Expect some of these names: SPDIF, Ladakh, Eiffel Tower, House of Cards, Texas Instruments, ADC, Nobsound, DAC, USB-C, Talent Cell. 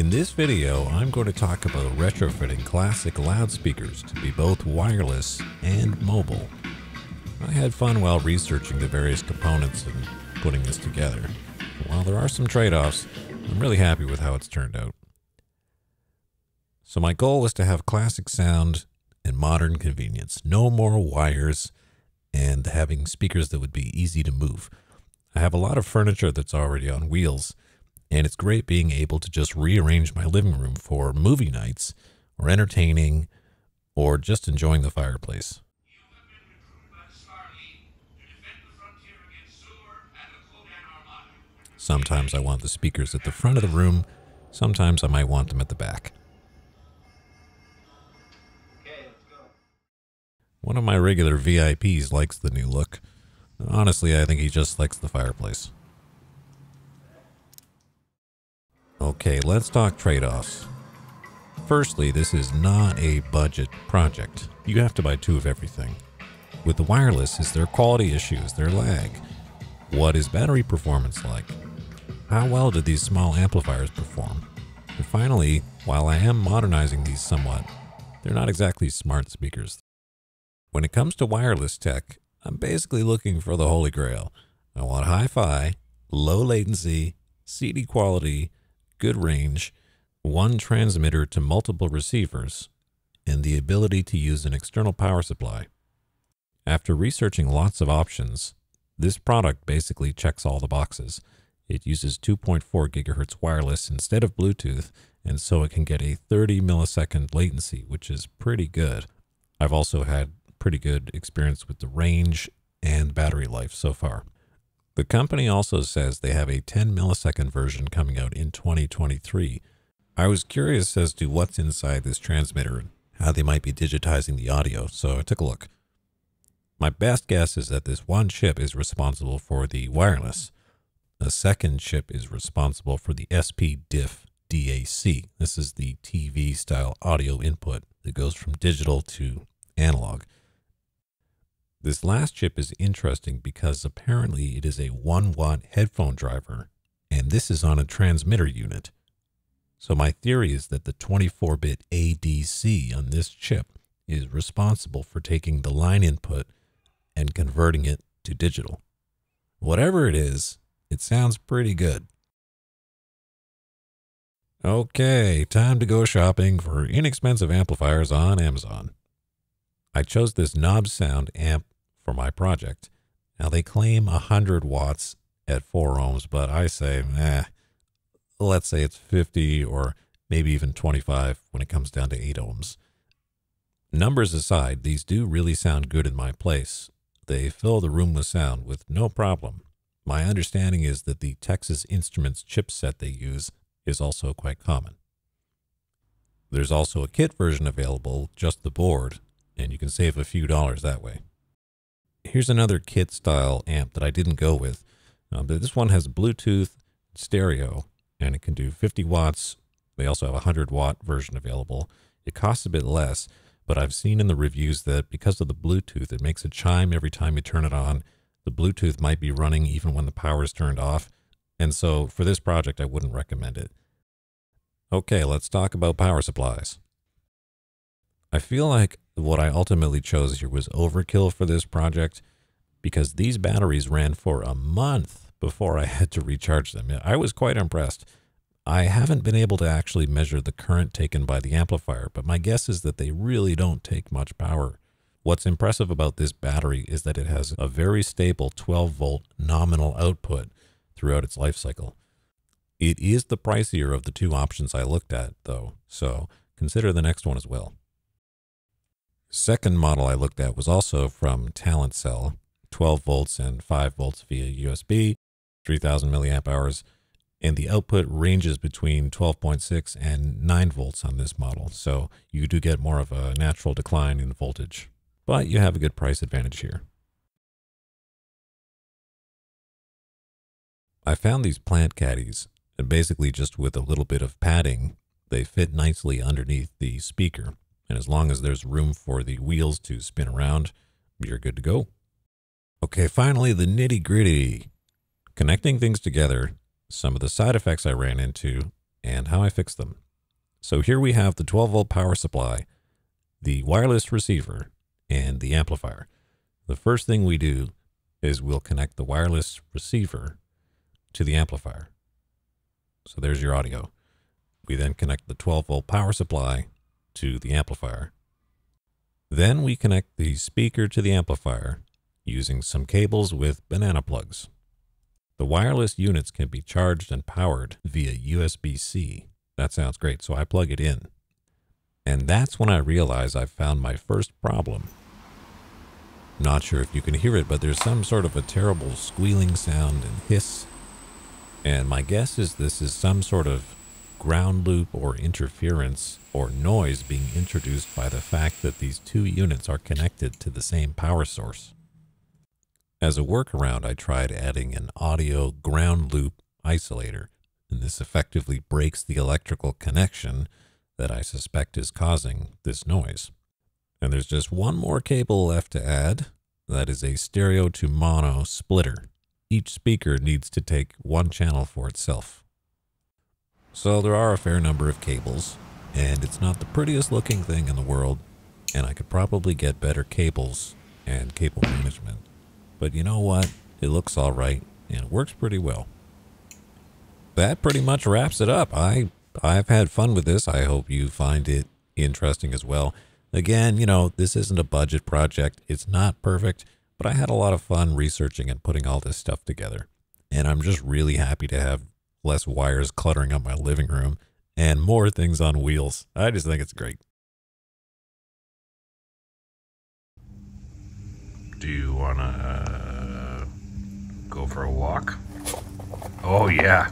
In this video, I'm going to talk about retrofitting classic loudspeakers to be both wireless and mobile. I had fun while researching the various components and putting this together. While there are some trade-offs, I'm really happy with how it's turned out. So my goal is to have classic sound and modern convenience. No more wires and having speakers that would be easy to move. I have a lot of furniture that's already on wheels, and it's great being able to just rearrange my living room for movie nights or entertaining or just enjoying the fireplace. Sometimes I want the speakers at the front of the room, sometimes I might want them at the back. Okay, let's go. One of my regular VIPs likes the new look. Honestly, I think he just likes the fireplace. Okay, let's talk trade-offs. Firstly, this is not a budget project. You have to buy two of everything. With the wireless, is there quality issues, there lag? What is battery performance like? How well did these small amplifiers perform? And finally, while I am modernizing these somewhat, they're not exactly smart speakers. When it comes to wireless tech, I'm basically looking for the holy grail. I want hi-fi, low latency, CD quality, good range, one transmitter to multiple receivers, and the ability to use an external power supply. After researching lots of options, this product basically checks all the boxes. It uses 2.4 gigahertz wireless instead of Bluetooth, and so it can get a 30 millisecond latency, which is pretty good. I've also had pretty good experience with the range and battery life so far. The company also says they have a 10 millisecond version coming out in 2023. I was curious as to what's inside this transmitter and how they might be digitizing the audio, so I took a look. My best guess is that this one chip is responsible for the wireless. A second chip is responsible for the SPDIF DAC. This is the TV style audio input that goes from digital to analog. This last chip is interesting because apparently it is a 1-watt headphone driver, and this is on a transmitter unit. So my theory is that the 24-bit ADC on this chip is responsible for taking the line input and converting it to digital. Whatever it is, it sounds pretty good. Okay, time to go shopping for inexpensive amplifiers on Amazon. I chose this Nobsound amp for my project. Now they claim 100 watts at 4 ohms, but I say, let's say it's 50 or maybe even 25 when it comes down to 8 ohms. Numbers aside, these do really sound good in my place. They fill the room with sound with no problem. My understanding is that the Texas Instruments chipset they use is also quite common. There's also a kit version available, just the board, and you can save a few dollars that way. Here's another kit style amp that I didn't go with, but this one has Bluetooth stereo, and it can do 50 watts. They also have a 100 watt version available. It costs a bit less, but I've seen in the reviews that because of the Bluetooth, it makes a chime every time you turn it on. The Bluetooth might be running even when the power is turned off. And so for this project, I wouldn't recommend it. Okay, let's talk about power supplies. I feel like what I ultimately chose here was overkill for this project because these batteries ran for a month before I had to recharge them. I was quite impressed. I haven't been able to actually measure the current taken by the amplifier, but my guess is that they really don't take much power. What's impressive about this battery is that it has a very stable 12-volt nominal output throughout its life cycle. It is the pricier of the two options I looked at, though, so consider the next one as well. Second model I looked at was also from Talent Cell, 12 volts and 5 volts via USB, 3,000 milliamp hours. And the output ranges between 12.6 and 9 volts on this model, so you do get more of a natural decline in voltage, but you have a good price advantage here. I found these plant caddies, and basically just with a little bit of padding, they fit nicely underneath the speaker, and as long as there's room for the wheels to spin around, you're good to go. Okay, finally, the nitty-gritty. Connecting things together. Some of the side effects I ran into and how I fixed them. So here we have the 12 volt power supply, the wireless receiver, and the amplifier. The first thing we do is we'll connect the wireless receiver to the amplifier. So there's your audio. We then connect the 12 volt power supply to the amplifier. Then we connect the speaker to the amplifier using some cables with banana plugs. The wireless units can be charged and powered via USB-C. That sounds great, so I plug it in. And that's when I realize I've found my first problem. Not sure if you can hear it, but there's some sort of a terrible squealing sound and hiss. And my guess is this is some sort of ground loop or interference or noise being introduced by the fact that these two units are connected to the same power source. As a workaround, I tried adding an audio ground loop isolator, and this effectively breaks the electrical connection that I suspect is causing this noise. And there's just one more cable left to add. That is a stereo to mono splitter. Each speaker needs to take one channel for itself. So there are a fair number of cables, and it's not the prettiest looking thing in the world, and I could probably get better cables and cable management. But you know what? It looks all right, and it works pretty well. That pretty much wraps it up. I've had fun with this. I hope you find it interesting as well. Again, you know, this isn't a budget project. It's not perfect, but I had a lot of fun researching and putting all this stuff together. And I'm just really happy to have less wires cluttering up my living room and more things on wheels. I just think it's great. Do you wanna go for a walk? Oh yeah.